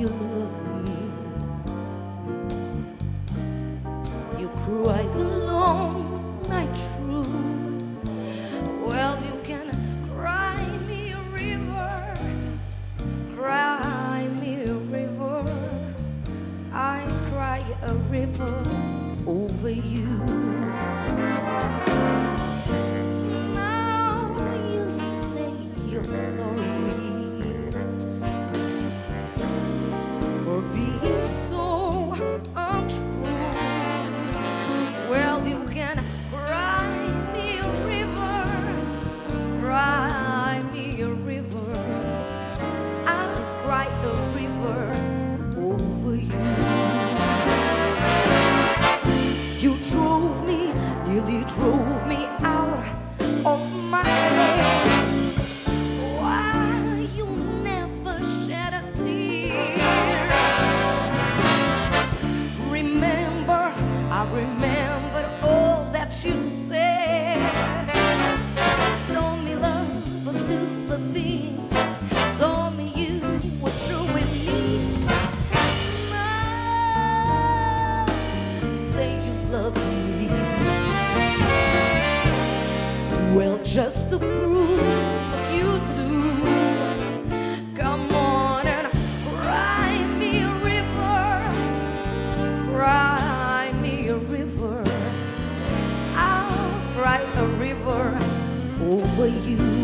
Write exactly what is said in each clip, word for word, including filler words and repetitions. you love me. You cried the long night through. Well, you can cry me a river, cry me a river. I cry a river over you. Nearly drove me out of my head. Why you never shed a tear? Remember, I remember all that you said. Told me love was stupid thing. Told me you were true with me. Now say you love me. Well, just to prove you do, come on and cry me a river, cry me a river. I'll cry a river over you.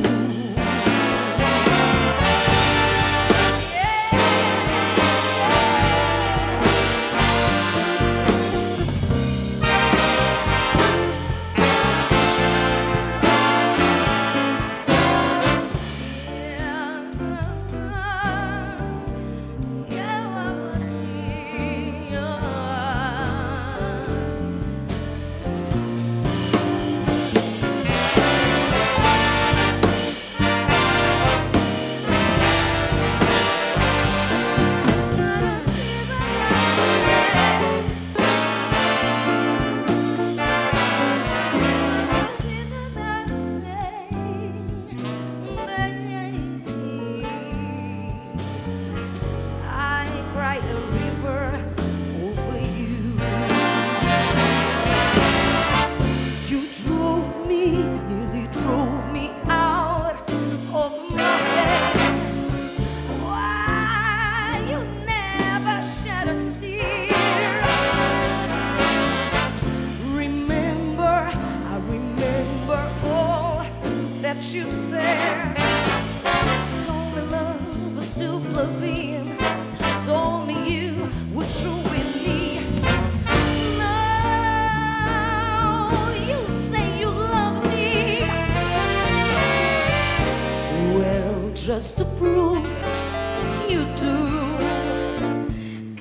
You said, told me love was stupid being, told me you were true with me. Now you say you love me. Well, just to prove you do,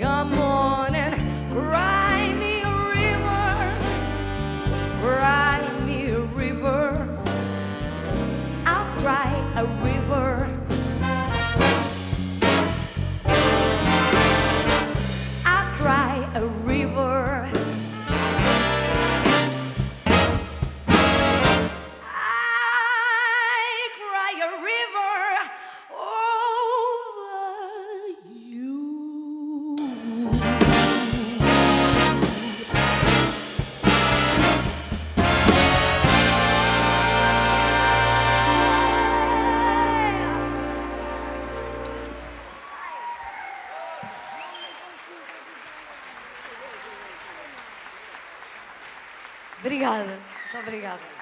come on and cry me a river, cry me a river. Cry a river. I cry a river. I cry a river over you. Obrigada, muito obrigada.